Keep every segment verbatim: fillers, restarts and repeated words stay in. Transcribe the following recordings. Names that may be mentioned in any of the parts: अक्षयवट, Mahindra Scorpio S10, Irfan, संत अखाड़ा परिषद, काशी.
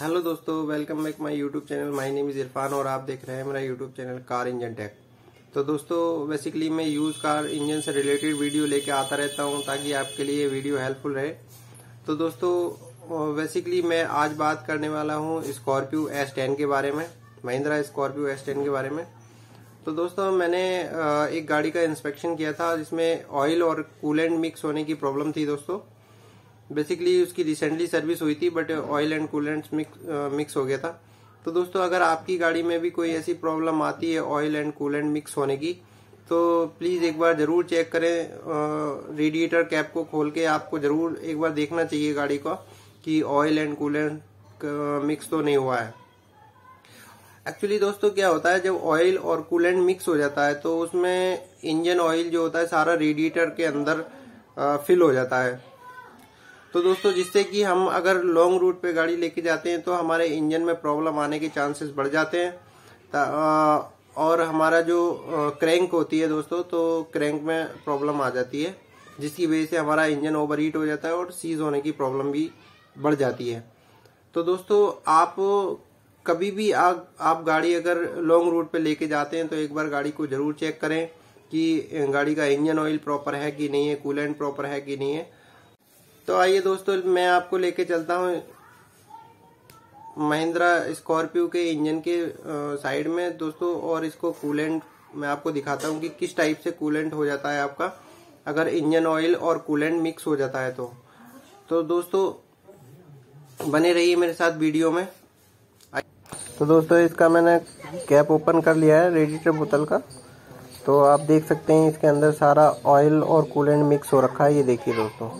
Hello दोस्तों, welcome back my YouTube channel. My name is Irfan और आप देख रहे हैं मेरा YouTube channel car engine tech. तो दोस्तों, बेसिकली मैं यूज कार इंजन से रिलेटेड वीडियो लेके आता रहता हूं ताकि आपके लिए वीडियो हेल्पफुल रहे। तो दोस्तों, बेसिकली मैं आज बात करने वाला हूँ स्कॉर्पियो एस टेन के बारे में, महिंद्रा स्कॉर्पियो एस टेन के बारे में। तो दोस्तों, मैंने एक गाड़ी का इंस्पेक्शन किया था जिसमें ऑयल और कूलेंट मिक्स होने की प्रॉब्लम थी। दोस्तों, बेसिकली उसकी रिसेंटली सर्विस हुई थी, but oil and coolants mix हो गया था। तो दोस्तों, अगर आपकी गाड़ी में भी कोई ऐसी प्रॉब्लम आती है ऑयल एंड कूलेंट मिक्स होने की, तो प्लीज़ एक बार ज़रूर चेक करें। रेडिएटर कैप को खोल के आपको ज़रूर एक बार देखना चाहिए गाड़ी को कि ऑयल एंड कूलेंट मिक्स तो नहीं हुआ है। एक्चुअली दोस्तों, क्या होता है, जब ऑयल और कूलेंट मिक्स हो जाता है तो उसमें इंजन ऑयल जो होता है सारा रेडिएटर के अंदर फिल हो जाता है। तो दोस्तों, जिससे कि हम अगर लॉन्ग रूट पे गाड़ी लेके जाते हैं तो हमारे इंजन में प्रॉब्लम आने के चांसेस बढ़ जाते हैं। और हमारा जो क्रैंक होती है दोस्तों, तो क्रैंक में प्रॉब्लम आ जाती है, जिसकी वजह से हमारा इंजन ओवर हीट हो जाता है और सीज होने की प्रॉब्लम भी बढ़ जाती है। तो दोस्तों, आप कभी भी आ, आप गाड़ी अगर लॉन्ग रूट पे लेके जाते हैं तो एक बार गाड़ी को जरूर चेक करें कि गाड़ी का इंजन ऑयल प्रॉपर है कि नहीं है, कूलेंट प्रॉपर है कि नहीं है। तो आइए दोस्तों, मैं आपको लेके चलता हूँ महिंद्रा स्कॉर्पियो के इंजन के साइड में दोस्तों, और इसको कूलेंट मैं आपको दिखाता हूँ कि किस टाइप से कूलेंट हो जाता है आपका अगर इंजन ऑयल और कूलेंट मिक्स हो जाता है। तो तो दोस्तों, बने रहिए मेरे साथ वीडियो में। तो दोस्तों, इसका मैंने कैप ओपन कर लिया है रेडिएटर बोतल का, तो आप देख सकते हैं इसके अंदर सारा ऑयल और कूलेंट मिक्स हो रखा है। ये देखिए दोस्तों,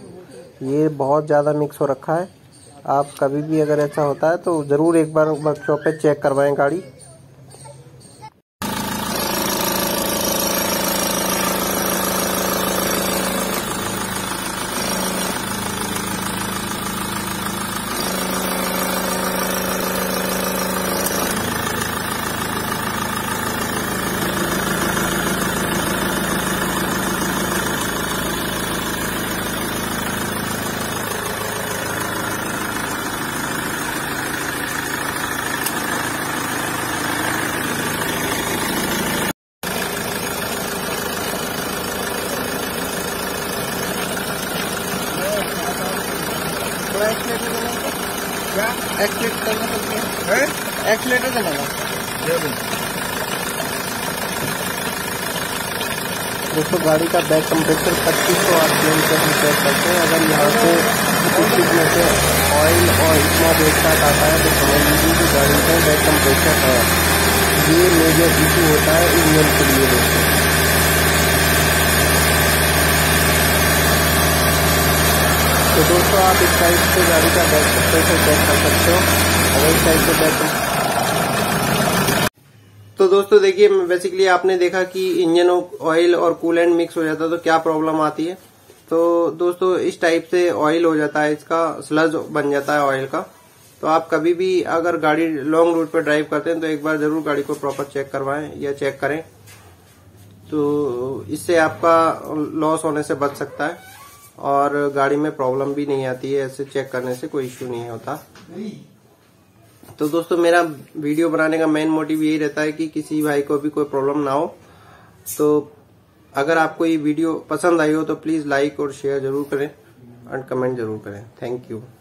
ये बहुत ज़्यादा मिक्स हो रखा है। आप कभी भी अगर ऐसा होता है तो ज़रूर एक बार वर्कशॉप पे चेक करवाएं गाड़ी। एक्सीटर चलाना दोस्तों, गाड़ी का बैक कंप्रेसर पच्चीस सौ आठ रेंज करते हैं। अगर यहाँ से में से ऑयल और इतना देर साथ आता है तो समझ लीजिए कि गाड़ी का बैक कंप्रेसर है। ये मेजर इशू होता है इंजन के लिए दोस्तों। तो दोस्तों, आप इस साइड से गाड़ी का बैक कंप्रेसर चेक कर सकते हो, और इस साइड से बैक। तो दोस्तों देखिए, बेसिकली आपने देखा कि इंजन ऑयल और कूलेंट मिक्स हो जाता है तो क्या प्रॉब्लम आती है। तो दोस्तों, इस टाइप से ऑयल हो जाता है, इसका स्लज बन जाता है ऑयल का। तो आप कभी भी अगर गाड़ी लॉन्ग रूट पर ड्राइव करते हैं तो एक बार जरूर गाड़ी को प्रॉपर चेक करवाएं या चेक करें, तो इससे आपका लॉस होने से बच सकता है और गाड़ी में प्रॉब्लम भी नहीं आती है। ऐसे चेक करने से कोई इश्यू नहीं होता। तो दोस्तों, मेरा वीडियो बनाने का मेन मोटिव यही रहता है कि किसी भाई को भी कोई प्रॉब्लम ना हो। तो अगर आपको ये वीडियो पसंद आई हो तो प्लीज़ लाइक और शेयर जरूर करें और कमेंट जरूर करें। Thank you.